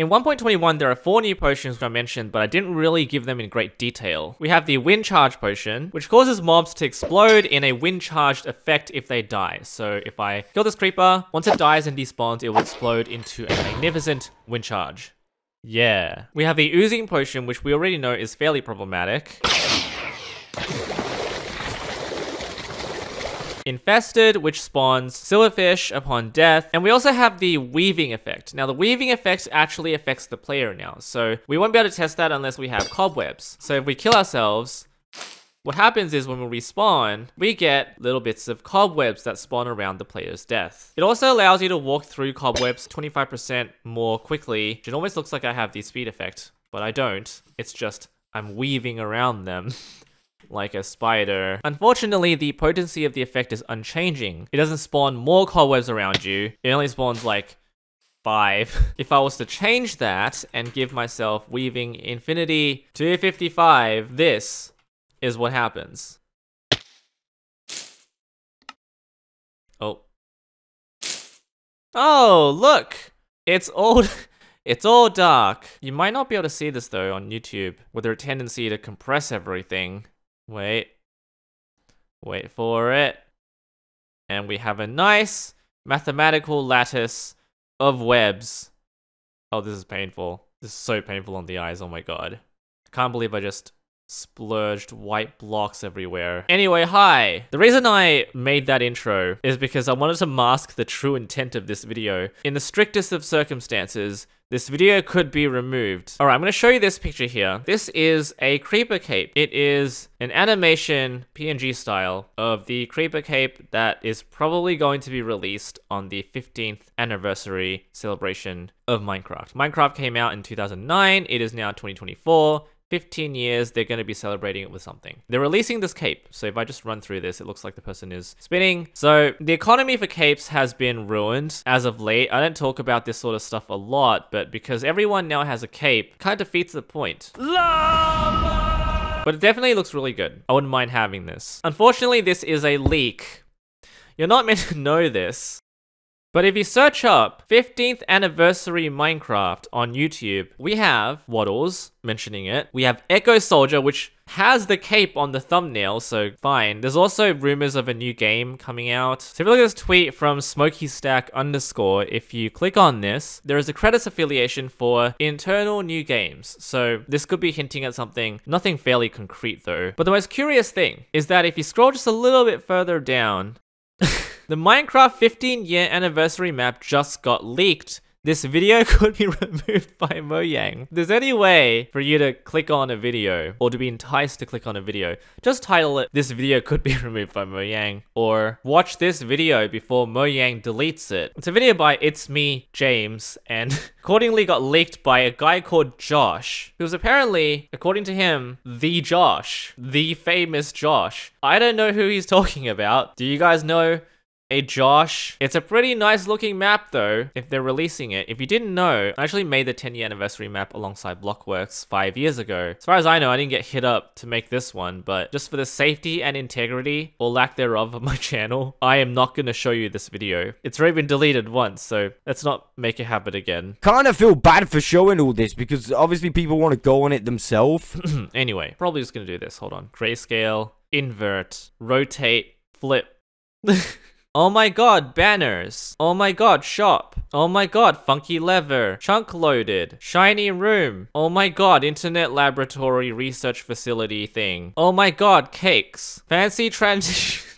In 1.21, there are 4 new potions which I mentioned, but I didn't really give them in great detail. We have the Wind Charge potion, which causes mobs to explode in a wind charged effect if they die. So if I kill this creeper, once it dies and despawns, it will explode into a magnificent wind charge. Yeah. We have the Oozing potion, which we already know is fairly problematic. Infested, which spawns silverfish upon death. And we also have the weaving effect. Now the weaving effect actually affects the player now, so we won't be able to test that unless we have cobwebs. So if we kill ourselves, what happens is when we respawn, we get little bits of cobwebs that spawn around the player's death. It also allows you to walk through cobwebs 25% more quickly, which it almost looks like I have the speed effect, but I don't. It's just I'm weaving around them. Like a spider. Unfortunately, the potency of the effect is unchanging. It doesn't spawn more cobwebs around you. It only spawns like 5. If I was to change that and give myself weaving infinity 255, this is what happens. Oh. Oh, look! It's all dark. You might not be able to see this though on YouTube with their tendency to compress everything. Wait for it. And we have a nice mathematical lattice of webs. Oh, this is painful. This is so painful on the eyes, oh my god. I can't believe I just splurged white blocks everywhere. Anyway, hi! The reason I made that intro is because I wanted to mask the true intent of this video. In the strictest of circumstances, this video could be removed. Alright, I'm going to show you this picture here. This is a creeper cape. It is an animation PNG style of the creeper cape that is probably going to be released on the 15th anniversary celebration of Minecraft. Minecraft came out in 2009. It is now 2024. 15 years, they're going to be celebrating it with something. They're releasing this cape. So if I just run through this, it looks like the person is spinning. So the economy for capes has been ruined as of late. I don't talk about this sort of stuff a lot, but because everyone now has a cape, kind of defeats the point. Lava! But it definitely looks really good. I wouldn't mind having this. Unfortunately, this is a leak. You're not meant to know this. But if you search up 15th anniversary Minecraft on YouTube, we have Waddles mentioning it. We have Echo Soldier, which has the cape on the thumbnail, so fine. There's also rumors of a new game coming out. So if you look at this tweet from SmokyStack _, if you click on this, there is a credits affiliation for internal new games. So this could be hinting at something, nothing fairly concrete though. But the most curious thing is that if you scroll just a little bit further down, the Minecraft 15-year anniversary map just got leaked. This video could be removed by Mojang. If there's any way for you to click on a video or to be enticed to click on a video, just title it, "This video could be removed by Mojang," or "Watch this video before Mojang deletes it." It's a video by It's Me, James, and accordingly got leaked by a guy called Josh, who was apparently, according to him, the Josh, the famous Josh. I don't know who he's talking about. Do you guys know? Hey Josh. It's a pretty nice looking map though, if they're releasing it. If you didn't know, I actually made the 10-year anniversary map alongside Blockworks 5 years ago. As far as I know, I didn't get hit up to make this one, but just for the safety and integrity, or lack thereof, of my channel, I am not gonna show you this video. It's already been deleted once, so let's not make it happen again. Kinda feel bad for showing all this, because obviously people wanna go on it themselves. Anyway, probably just gonna do this, hold on. Grayscale, invert, rotate, flip. Oh my god, banners. Oh my god, shop. Oh my god, funky lever. Chunk loaded. Shiny room. Oh my god, internet laboratory research facility thing. Oh my god, cakes. Fancy transition.